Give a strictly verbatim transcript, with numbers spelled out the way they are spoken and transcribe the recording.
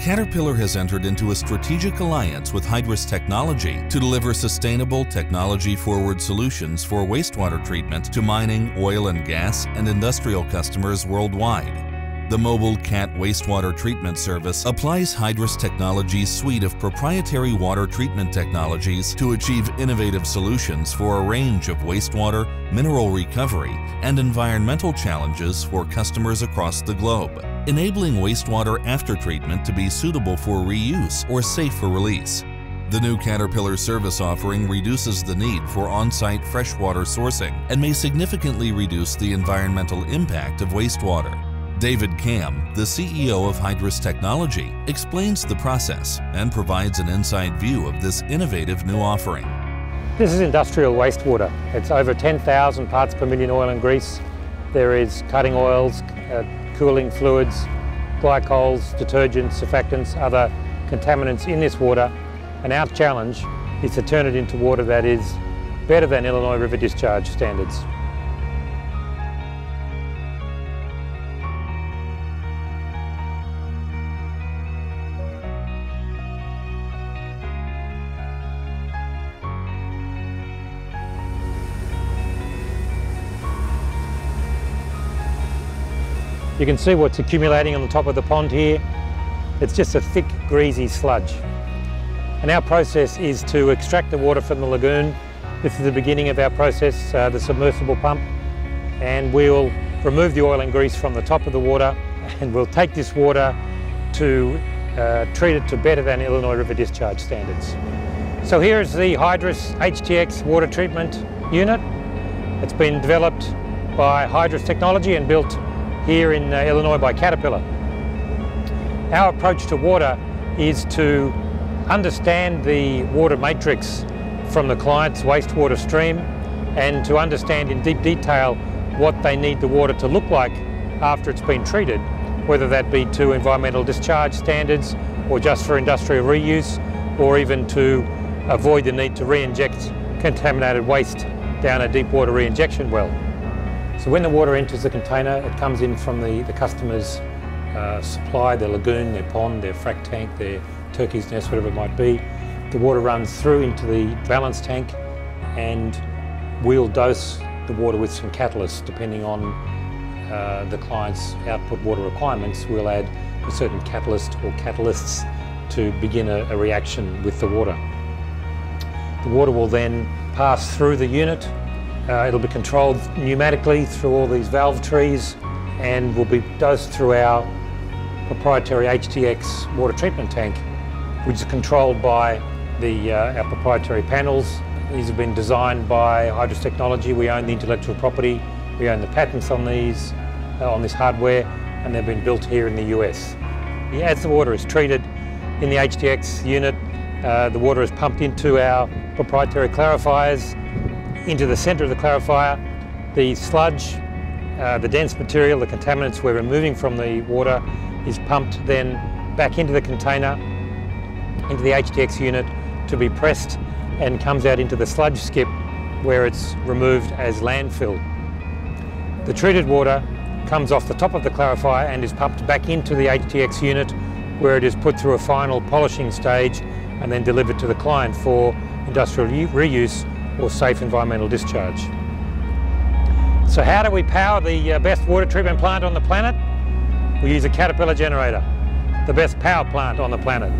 Caterpillar has entered into a strategic alliance with Hydrus Technology to deliver sustainable, technology-forward solutions for wastewater treatment to mining, oil and gas, and industrial customers worldwide. The mobile C A T wastewater treatment service applies Hydrus Technology's suite of proprietary water treatment technologies to achieve innovative solutions for a range of wastewater, mineral recovery, and environmental challenges for customers across the globe, enabling wastewater after-treatment to be suitable for reuse or safe for release. The new Caterpillar service offering reduces the need for on-site freshwater sourcing and may significantly reduce the environmental impact of wastewater. David Kam, the C E O of Hydrus Technology, explains the process and provides an inside view of this innovative new offering. This is industrial wastewater. It's over ten thousand parts per million oil and grease. There is cutting oils, uh, cooling fluids, glycols, detergents, surfactants, other contaminants in this water. And our challenge is to turn it into water that is better than Illinois River discharge standards. You can see what's accumulating on the top of the pond here. It's just a thick, greasy sludge. And our process is to extract the water from the lagoon. This is the beginning of our process, uh, the submersible pump. And we'll remove the oil and grease from the top of the water, and we'll take this water to uh, treat it to better than Illinois River discharge standards. So here is the Hydrus H T X water treatment unit. It's been developed by Hydrus Technology and built here in uh, Illinois by Caterpillar. Our approach to water is to understand the water matrix from the client's wastewater stream and to understand in deep detail what they need the water to look like after it's been treated, whether that be to environmental discharge standards or just for industrial reuse, or even to avoid the need to re-inject contaminated waste down a deep water re-injection well. So when the water enters the container, it comes in from the, the customer's uh, supply, their lagoon, their pond, their frac tank, their turkey's nest, whatever it might be. The water runs through into the balance tank, and we'll dose the water with some catalysts depending on uh, the client's output water requirements. We'll add a certain catalyst or catalysts to begin a, a reaction with the water. The water will then pass through the unit. Uh, it'll be controlled pneumatically through all these valve trees and will be dosed through our proprietary H T X water treatment tank, which is controlled by the, uh, our proprietary panels. These have been designed by Hydrus Technology. We own the intellectual property, we own the patents on these, uh, on this hardware, and they've been built here in the U S. As the water is treated in the H T X unit, uh, the water is pumped into our proprietary clarifiers. Into the centre of the clarifier, the sludge, uh, the dense material, the contaminants we're removing from the water is pumped then back into the container, into the H T X unit to be pressed and comes out into the sludge skip where it's removed as landfill. The treated water comes off the top of the clarifier and is pumped back into the H T X unit where it is put through a final polishing stage and then delivered to the client for industrial reuse or safe environmental discharge. So how do we power the best water treatment plant on the planet? We use a Caterpillar generator, the best power plant on the planet.